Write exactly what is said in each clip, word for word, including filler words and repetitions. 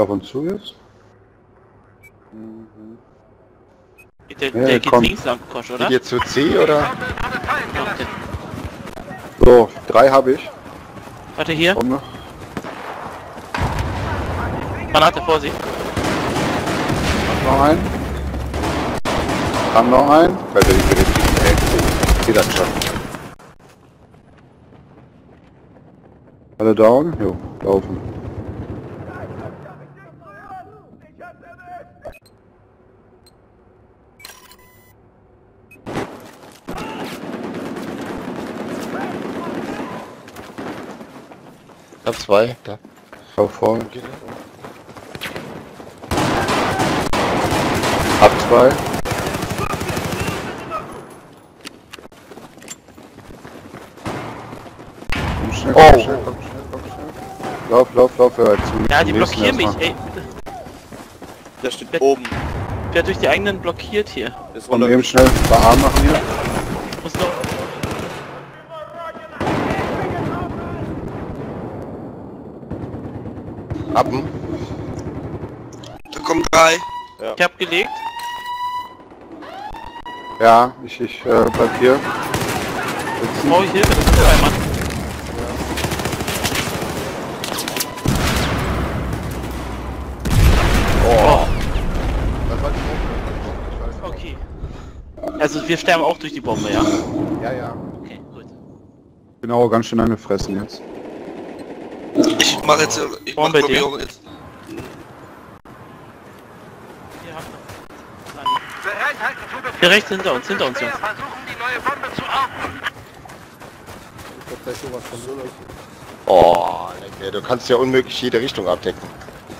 auf uns zu jetzt? Mhm. Der, der ja, geht komm. links lang, Kosch, oder? Geht jetzt zu C, oder? So, drei habe ich. Warte, hier. Granate vor sich. Noch ein. Haben noch ein. Weil wir die Hälfte. Geht dann schon. Alle down? Jo, laufen. Ich hab zwei. Da. Schau vor. Ab zwei. Komm schnell, komm, oh. schnell, komm, schnell, komm schnell. Lauf, lauf, lauf, hör zu. Ja, die blockieren mich, ey. Der steht wer, oben. Wer durch die eigenen blockiert hier. Und eben schnell Bar machen hier. Ich muss noch. Appen. Da kommen drei. Ja. Ich hab gelegt. Ja, ich, ich, äh, bleib hier. Sitzen. Oh, ich Hilfe, das ist ja ein Mann. Ja. Oh. Okay. Also wir sterben auch durch die Bombe, ja? Ja, ja. Okay, gut. Genau, ganz schön angefressen jetzt. Ich mach jetzt, ich mach Probierung jetzt. Hier rechts hinter uns, hinter uns. Versuchen die neue Bombe zu atmen. Ich hab gleich sowas von so Leuten. Oh, lecker. Du kannst ja unmöglich jede Richtung abdecken.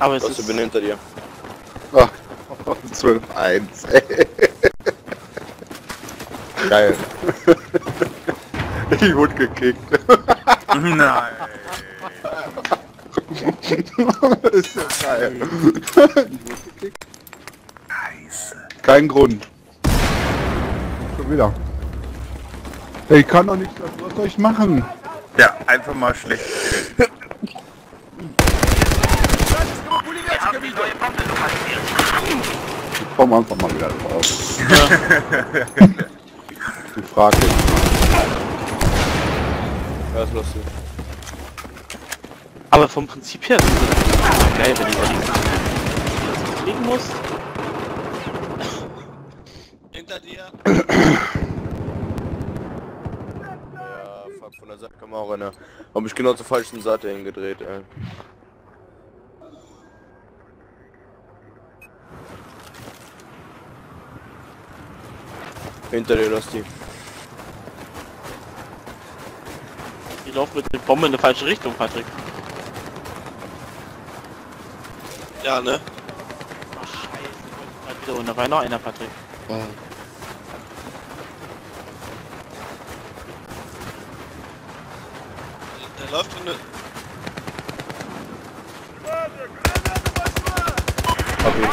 Aber es ist... Ich bin hinter dir. Ach, zwölf eins, ey. Geil. Ich wurde gekickt. Nein. Das ist ja geil. Ich wurde gekickt. Scheiße. Kein Grund. Wieder. Ich kann doch nichts, was soll ich machen? Ja, einfach mal schlecht. Ich komm einfach mal wieder drauf. Ja. Die Frage ist mal. Ja, ist lustig. Aber vom Prinzip her ist es geil, wenn du das kriegen musst. Hinter dir. Ja, fuck, von der Seite kam auch einer. Hab mich genau zur falschen Seite hingedreht, ey. Hinter dir, Lusty. Die laufen mit der Bombe in die falsche Richtung, Patrick. Ja, ne? Ach, scheiße. Wieder ohne Wein noch einer, Patrick. Ja. Der läuft in der... Okay.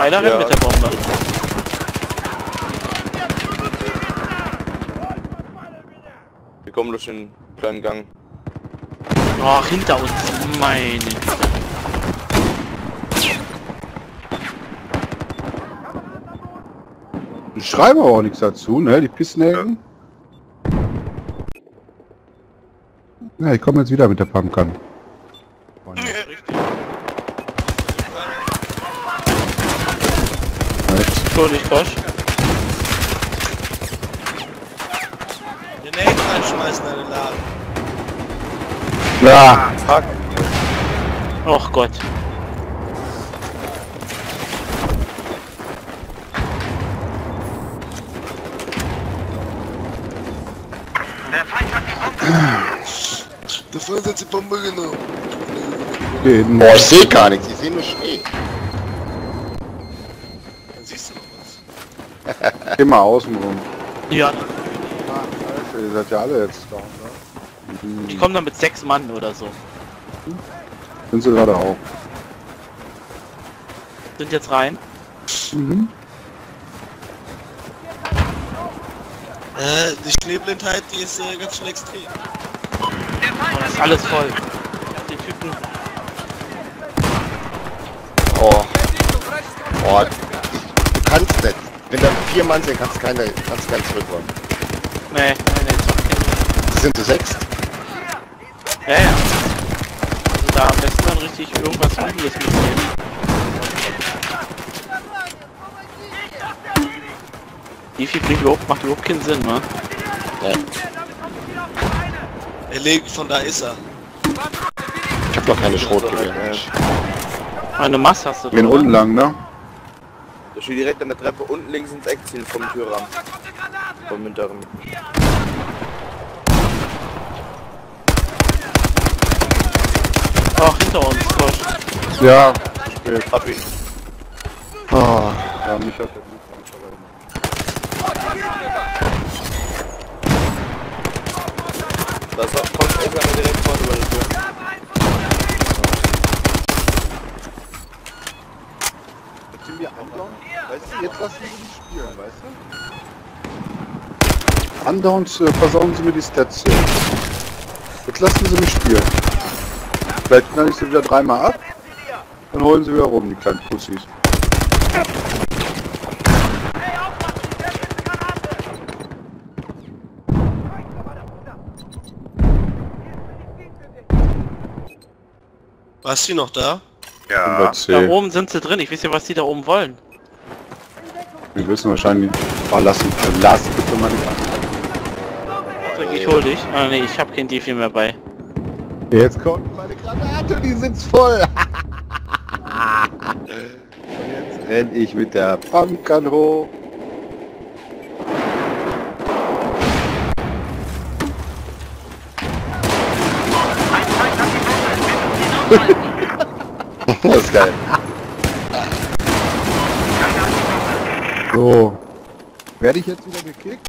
Einer rennt mit der Bombe. Wir kommen durch den kleinen Gang. Ach, hinter uns, meine Güte. Die schreiben aber auch nichts dazu, ne? Die Pissnägen. Na, ja, ich komme jetzt wieder mit der Pumpgun. So, nicht Bosch. Den Nächsten einschmeißen, alle Laden. Ja, fuck. Och Gott. Der Feind hat die Bombe. Der Feind hat die Bombe genommen. Boah, ich seh gar nichts, ich seh nur Schnee. Immer außen rum. Ja. Ihr seid ja alle jetzt da, oder? Mhm. Die kommen dann mit sechs Mann oder so. Mhm. Sind sie gerade auch. Sind jetzt rein. Mhm. Äh, die Schneeblindheit, die ist äh, ganz schön extrem. Oh, das ist alles voll. Die Typen. Oh. Oh. Du kannst nicht. Wenn da vier Mann sind, kannst du keine, kannst du keinen zurückräumen. Nee, nein, nein. Die sind zu sechs? Ja, ja. Also da am besten dann richtig irgendwas Gutes mitnehmen. Wie viel bringt überhaupt, macht überhaupt keinen Sinn, ne? Ja. Er legt, von da ist er. Ich hab doch keine Schrotgewehr. Eine Masse hast du. Ich bin unten lang, ne? Ich stehe direkt an der Treppe unten links ins Eck ziehen vom Türrahmen. Vom hinteren. Ach, hinter uns, Kosch. Ja, ich hab ihn. Oh, ja, mich hat er. Das kommt irgendwann direkt vor über die Tür. Sind wir andauern? Weißt du, jetzt lassen sie nicht spielen, weißt du? Andauern, äh, versauen sie mir die Stats hier. Jetzt lassen sie mich spielen. Vielleicht knall ich sie wieder dreimal ab, dann holen sie wieder rum, die kleinen Pussys. Warst du noch da? Ja. Da oben sind sie drin. Ich weiß ja, was die da oben wollen. Wir müssen wahrscheinlich verlassen. Verlassen bitte mal die Granate. Ich hol dich. Ah ne, ich hab kein Defi mehr bei. Jetzt kommt meine Granate, die sitzt voll. Jetzt renn ich mit der Pumpgun hoch. Das ist geil. So. Werde ich jetzt wieder gekickt?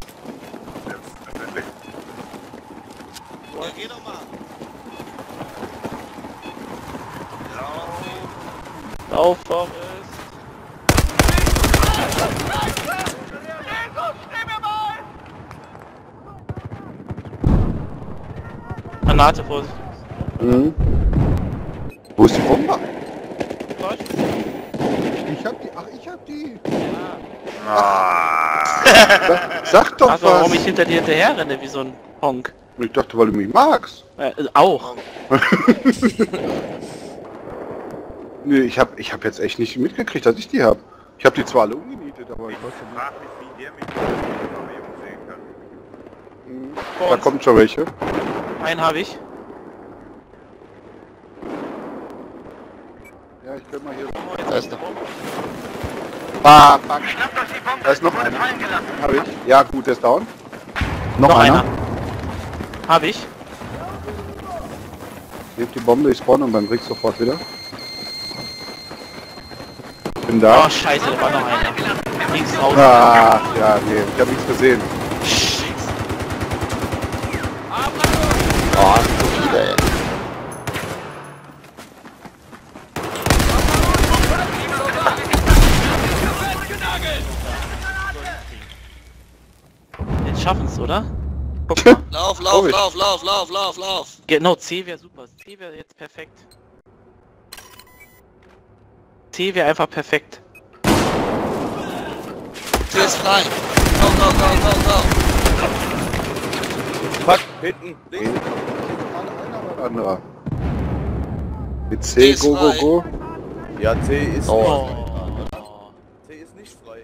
Boah, geh doch mal. Lauf, Forrest. Granate, Vorsicht. Mhm. Wo ist die Bombe? Was? Ich hab die. Ach, ich hab die. Ja. Ah. Sag, sag doch also, was. Warum ich hinter dir hinterher renne wie so ein Honk? Ich dachte, weil du mich magst. Äh, auch. Nee, ich hab, ich hab jetzt echt nicht mitgekriegt, dass ich die hab. Ich hab die zwar alle umgenietet, aber ich weiß nicht, wie der mich sehen kann. Vor da uns. Kommt schon welche. Einen habe ich. Ja, ich könnte mal hier... Da ist noch... Ah, fuck. Da ist noch einer. Hab ich. Ja, gut, der ist down. Noch, noch einer. einer. Hab ich. Heb die Bombe, ich spawn und dann kriegst du sofort wieder. Bin da. Oh, scheiße, da war noch einer. Links raus. Ah, ja, nee, ich hab nichts gesehen. Scheiße. Oh, das ist so viele, ey. Schaffen's, oder? Guck mal. Lauf, lauf, lauf, lauf, lauf, lauf, lauf. Genau, C wäre super. C wäre jetzt perfekt. C wäre einfach perfekt. C ist frei. Go, go, go, go, go. Fuck, hinten, links. Anderer. Mit C, go, go, go. Ja, C ist oh. frei. C ist nicht frei.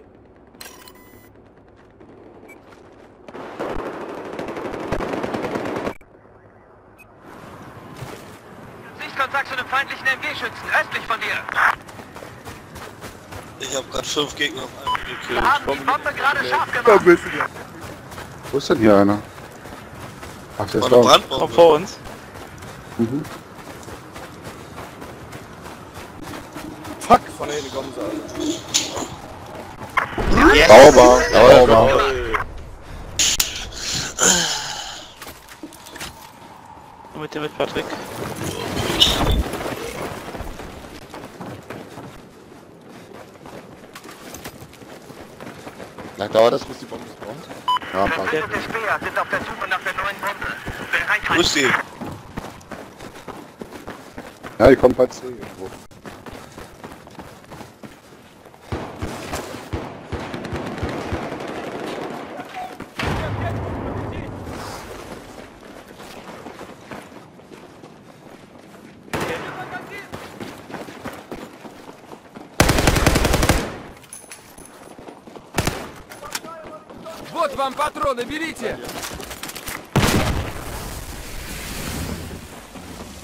Kontakt zu einem feindlichen M G-Schützen, östlich von dir! Ich hab grad fünf Gegner auf einmal gekillt. Wir haben die Bombe gerade scharf gemacht! Wo ist denn hier einer? Ach, der ist da. Komm vor uns. Mhm. Fuck! Von hinten kommen sie alle. Sauber! Sauber! Komm mit dir mit, Patrick. Wie lange dauert das, bis die Bombe spawnt? Ja, passt. Versuchte Späher sind auf der Suche nach der neuen Bombe. Wer reinkommt? Grüß Sie. Ja, die kommt bei C irgendwo. Вот вам патроны, берите!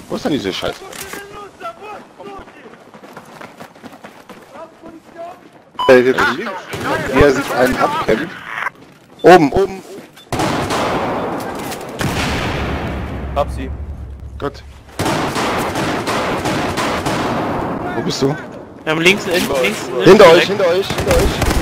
Wo ist denn diese Scheiße? Äh, hier links, der sich einen abkämpft. Oben, oben. Hab sie. Gott. Wo bist du? Wir haben links, links, links. Hinter euch, hinter euch, hinter euch.